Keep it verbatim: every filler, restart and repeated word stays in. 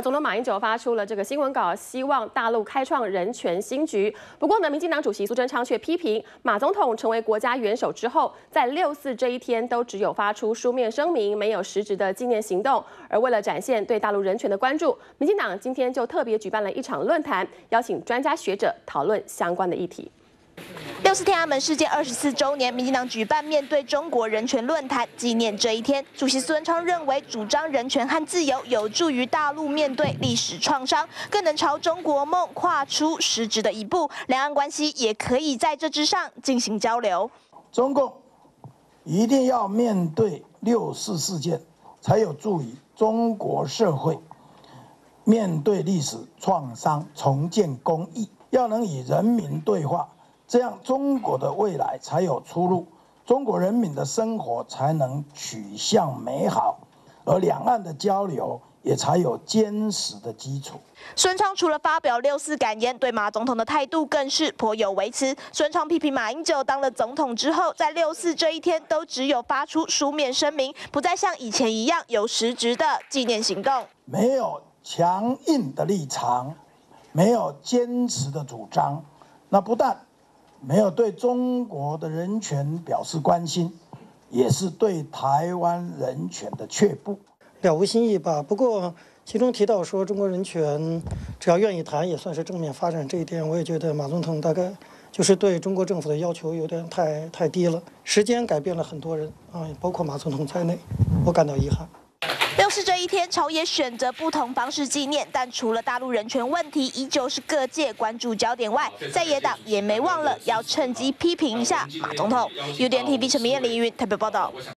总统马英九发出了这个新闻稿，希望大陆开创人权新局。不过呢，民进党主席苏贞昌却批评马总统成为国家元首之后，在六四这一天都只有发出书面声明，没有实质的纪念行动。而为了展现对大陆人权的关注，民进党今天就特别举办了一场论坛，邀请专家学者讨论相关的议题。 六四天安门事件二十四周年，民进党举办面对中国人权论坛，纪念这一天。主席苏贞昌认为，主张人权和自由有助于大陆面对历史创伤，更能朝中国梦跨出实质的一步。两岸关系也可以在这之上进行交流。中共一定要面对六四事件，才有助于中国社会面对历史创伤重建公益，要能与人民对话。 这样，中国的未来才有出路，中国人民的生活才能取向美好，而两岸的交流也才有坚实的基础。孙昌除了发表六四感言，对马总统的态度更是颇有微词。孙昌批评马英九当了总统之后，在六四这一天都只有发出书面声明，不再像以前一样有实质的纪念行动，没有强硬的立场，没有坚持的主张，那不但 没有对中国的人权表示关心，也是对台湾人权的却步，了无新意吧。不过，其中提到说中国人权只要愿意谈，也算是正面发展这一点，我也觉得马总统大概就是对中国政府的要求有点太太低了。时间改变了很多人啊，包括马总统在内，我感到遗憾。 六四这一天，朝野选择不同方式纪念，但除了大陆人权问题依旧是各界关注焦点外，在野党也没忘了要趁机批评一下马总统。U D N T V 陈明燕、李云台北报道。